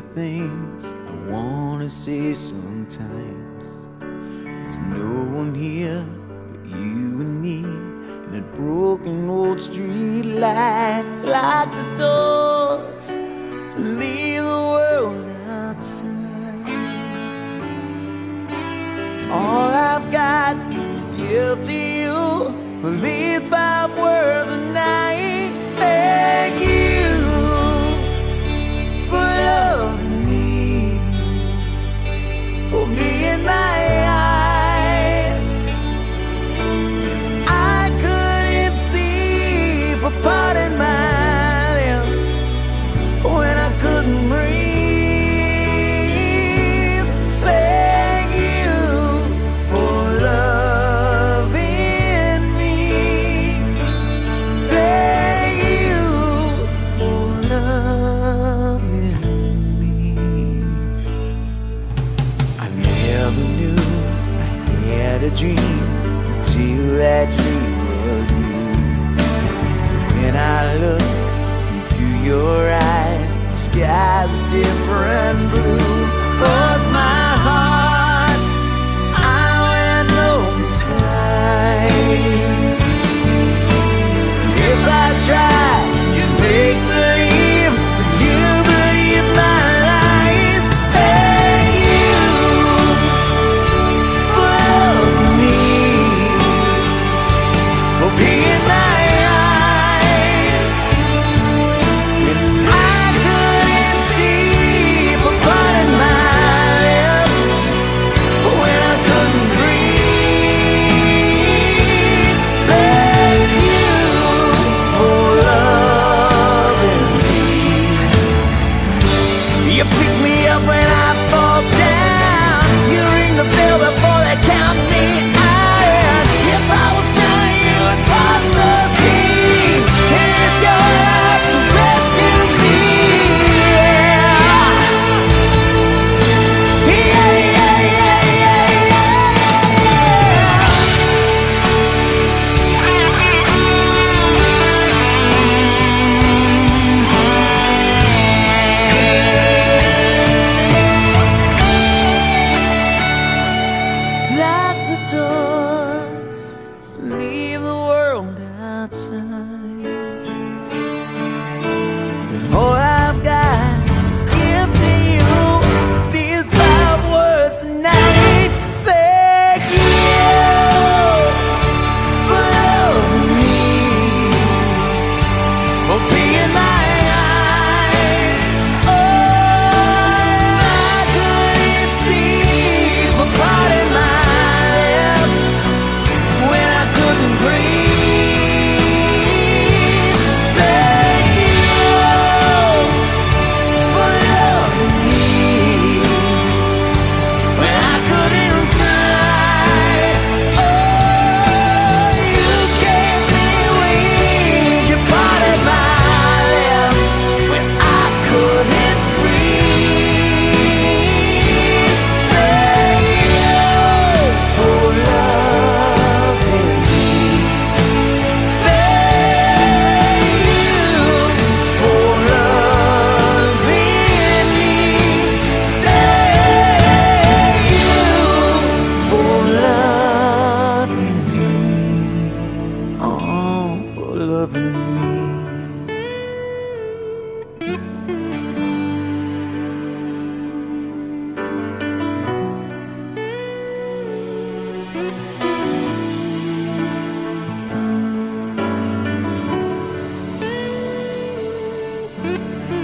the things I wanna say sometimes. There's no one here but you and me, and that broken old street light. Lock the doors and leave the world outside. All I've got to give to you are these 5 words a night. Thank you. A dream until that dream was you. When I look into your eyes, the sky's a different blue. Cross my heart, I went open skies. If I try, you'd make believe. You pick me up when I fall down. You ring the bell before they count me out. If I was down, you would pop the scene. Here's your love to rescue me. Yeah, yeah, yeah, yeah, yeah,